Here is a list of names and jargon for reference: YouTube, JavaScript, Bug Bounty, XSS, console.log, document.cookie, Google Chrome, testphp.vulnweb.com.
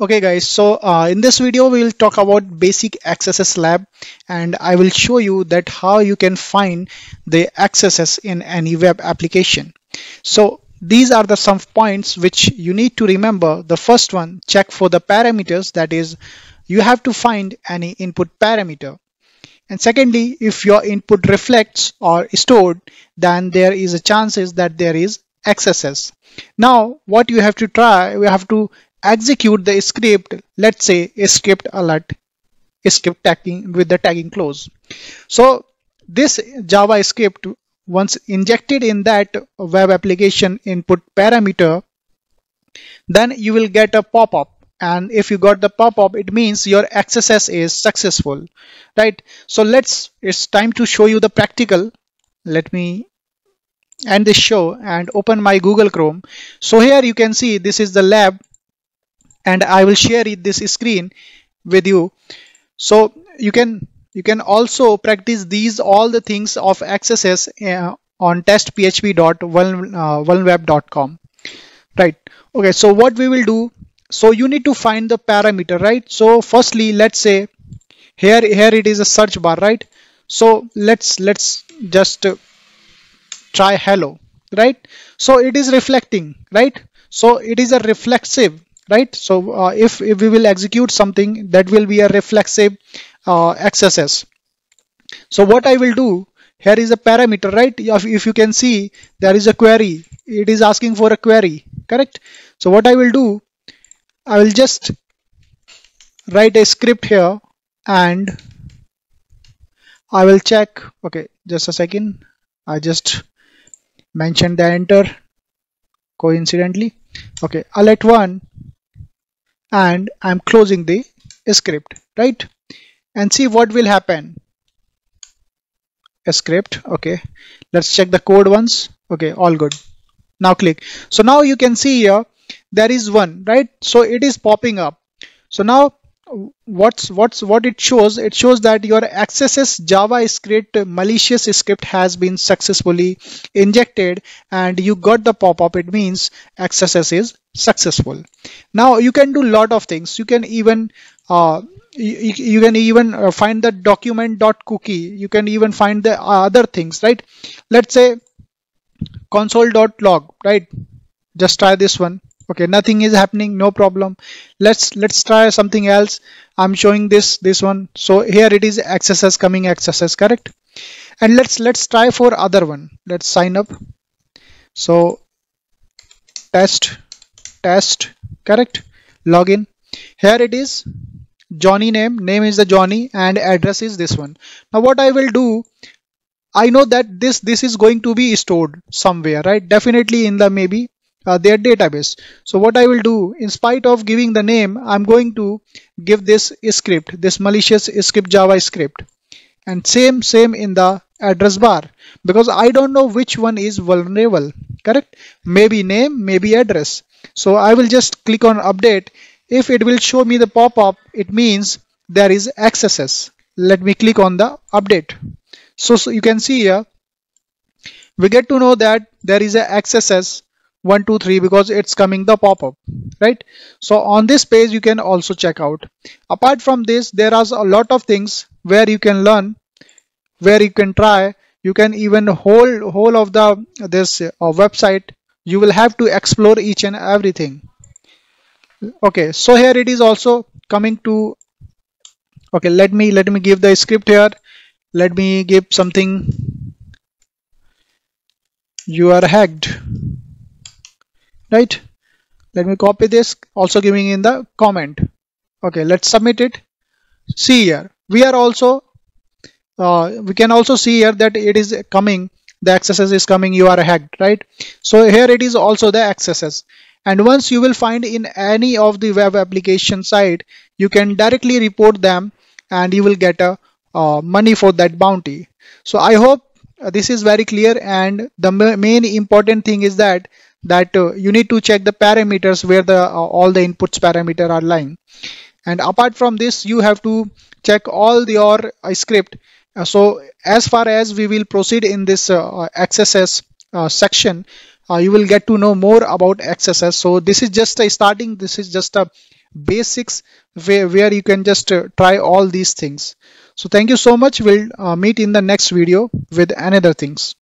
Okay guys, so in this video we will talk about basic XSS lab, and I will show you that how you can find the XSS in any web application. So these are the some points which you need to remember. The first one, check for the parameters, that is you have to find any input parameter. And secondly, if your input reflects or is stored, then there is a chances that there is XSS. Now what you have to try, we have to execute the script, let's say a script alert, a script tagging with the tagging clause. So this JavaScript, once injected in that web application input parameter, then you will get a pop-up, and if you got the pop-up, it means your XSS is successful, right? So it's time to show you the practical. Let me end this show and open my Google Chrome. So here you can see this is the lab, and I will share this screen with you, so you can also practice these all the things of XSS on testphp.vulnweb.com, right? Okay, so what we will do, so you need to find the parameter, right? So firstly, let's say here it is a search bar, right? So let's just try hello, right? So it is reflecting, right? So it is a reflexive, right? So if we will execute something, that will be a reflexive XSS. So what I will do, here is a parameter, right? If you can see, there is a query, it is asking for a query, correct? So what I will do, I will just write a script here, and I will check. Okay, just a second, I just mentioned the enter coincidentally. Okay, alert 1, and I'm closing the script, right? And see what will happen. A script, okay, let's check the code once. Okay, all good. Now click. So now you can see here there is one, right? So it is popping up. So now what it shows, it shows that your XSS JavaScript malicious script has been successfully injected, and you got the pop-up, it means XSS is successful. Now you can do a lot of things. You can even you can even find the document.cookie. You can even find the other things, right? Let's say console.log, right? Just try this one. Okay, nothing is happening, no problem. Let's try something else. I'm showing this one. So here it is XSS coming, XSS, correct? And let's try for other one. Let's sign up. So test, correct? Login. Here it is. Johnny name is the Johnny, and address is this one. Now what I will do, I know that this is going to be stored somewhere, right? Definitely in the maybe their database. So what I will do, in spite of giving the name, I'm going to give this script, this malicious script JavaScript, and same in the address bar, because I don't know which one is vulnerable, correct? Maybe name, maybe address. So I will just click on update. If it will show me the pop-up, it means there is XSS. Let me click on the update. So you can see here, we get to know that there is a XSS 123, because it's coming the pop-up, right? So on this page you can also check out. Apart from this, there are a lot of things where you can learn, where you can try. You can even whole of the website, you will have to explore each and everything. Okay, so here it is also coming to. Okay, let me give the script here. Let me give something. You are hacked, right? Let me copy this, also giving in the comment. Okay, let's submit it. See here, we are also we can also see here that it is coming, the XSS is coming, you are hacked, right? So here it is also the XSS. And once you will find in any of the web application site, you can directly report them, and you will get a money for that bounty. So I hope this is very clear, and the main important thing is that you need to check the parameters where the all the inputs parameter are lying. And apart from this, you have to check all your script. So as far as we will proceed in this XSS section, you will get to know more about XSS. So this is just a starting, this is just a basics where you can just try all these things. So thank you so much. We'll meet in the next video with another things.